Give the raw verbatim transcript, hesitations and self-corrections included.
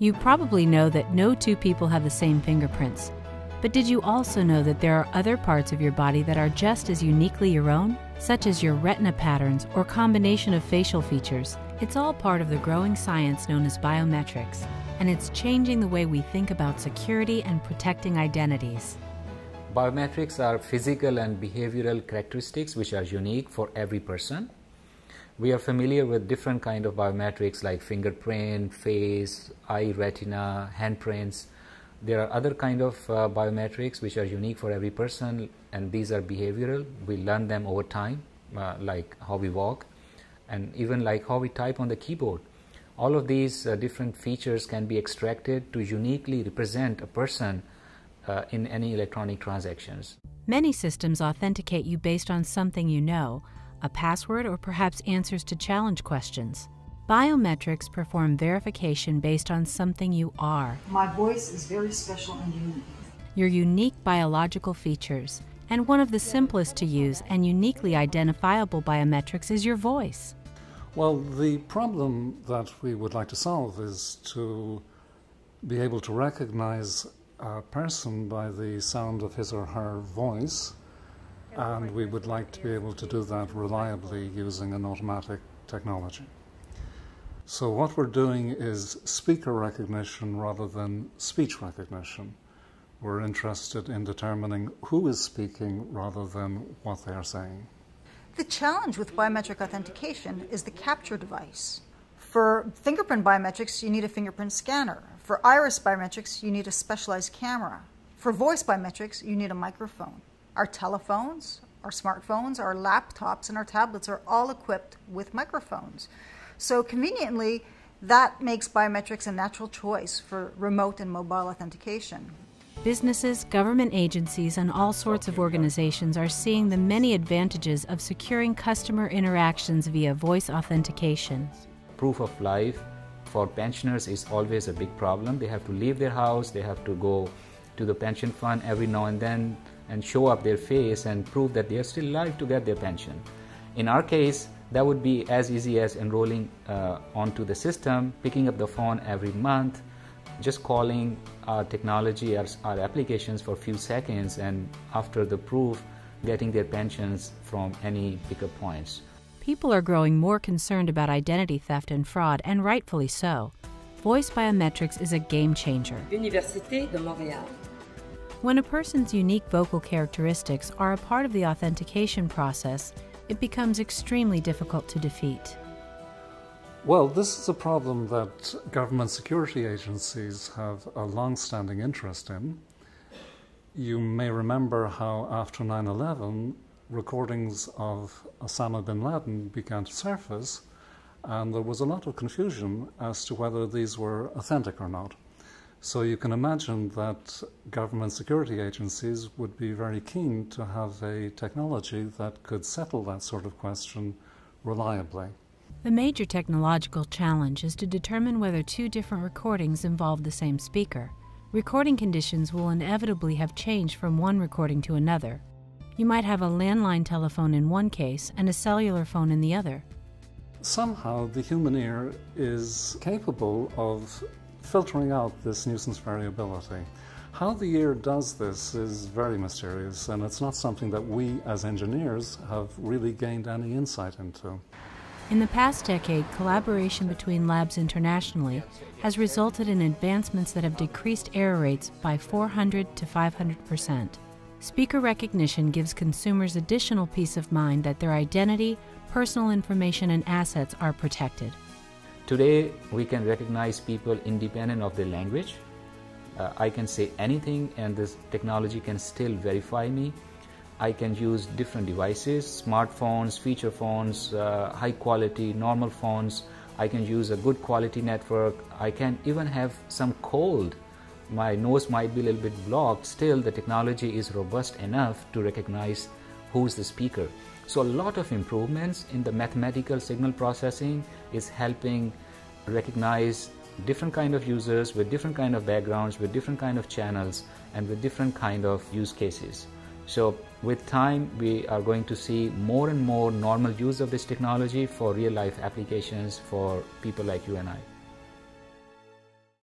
You probably know that no two people have the same fingerprints, but did you also know that there are other parts of your body that are just as uniquely your own, such as your retina patterns or combination of facial features? It's all part of the growing science known as biometrics, and it's changing the way we think about security and protecting identities. Biometrics are physical and behavioral characteristics which are unique for every person. We are familiar with different kind of biometrics like fingerprint, face, eye retina, handprints. There are other kind of uh, biometrics which are unique for every person, and these are behavioral. We learn them over time, uh, like how we walk and even like how we type on the keyboard. All of these uh, different features can be extracted to uniquely represent a person uh, in any electronic transactions. Many systems authenticate you based on something you know, a password, or perhaps answers to challenge questions. Biometrics perform verification based on something you are. My voice is very special and unique. Your unique biological features, and one of the simplest to use and uniquely identifiable biometrics is your voice. Well, the problem that we would like to solve is to be able to recognize a person by the sound of his or her voice. And we would like to be able to do that reliably using an automatic technology. So what we're doing is speaker recognition rather than speech recognition. We're interested in determining who is speaking rather than what they are saying. The challenge with biometric authentication is the capture device. For fingerprint biometrics, you need a fingerprint scanner. For iris biometrics, you need a specialized camera. For voice biometrics, you need a microphone. Our telephones, our smartphones, our laptops, and our tablets are all equipped with microphones. So conveniently, that makes biometrics a natural choice for remote and mobile authentication. Businesses, government agencies, and all sorts of organizations are seeing the many advantages of securing customer interactions via voice authentication. Proof of life for pensioners is always a big problem. They have to leave their house, they have to go to the pension fund every now and then, and show up their face and prove that they are still alive to get their pension. In our case, that would be as easy as enrolling uh, onto the system, picking up the phone every month, just calling our technology, our, our applications for a few seconds, and after the proof, getting their pensions from any pickup points. People are growing more concerned about identity theft and fraud, and rightfully so. Voice biometrics is a game changer. Université de Montréal. When a person's unique vocal characteristics are a part of the authentication process, it becomes extremely difficult to defeat. Well, this is a problem that government security agencies have a long-standing interest in. You may remember how after nine eleven, recordings of Osama bin Laden began to surface, and there was a lot of confusion as to whether these were authentic or not. So you can imagine that government security agencies would be very keen to have a technology that could settle that sort of question reliably. The major technological challenge is to determine whether two different recordings involve the same speaker. Recording conditions will inevitably have changed from one recording to another. You might have a landline telephone in one case and a cellular phone in the other. Somehow the human ear is capable of filtering out this nuisance variability. How the ear does this is very mysterious, and it's not something that we as engineers have really gained any insight into. In the past decade, collaboration between labs internationally has resulted in advancements that have decreased error rates by four hundred to five hundred percent. Speaker recognition gives consumers additional peace of mind that their identity, personal information, and assets are protected. Today, we can recognize people independent of their language. Uh, I can say anything and this technology can still verify me. I can use different devices, smartphones, feature phones, uh, high quality, normal phones. I can use a good quality network. I can even have some cold. My nose might be a little bit blocked. Still, the technology is robust enough to recognize who's the speaker. So a lot of improvements in the mathematical signal processing is helping recognize different kind of users with different kind of backgrounds, with different kind of channels, and with different kind of use cases. So with time, we are going to see more and more normal use of this technology for real life applications for people like you and I.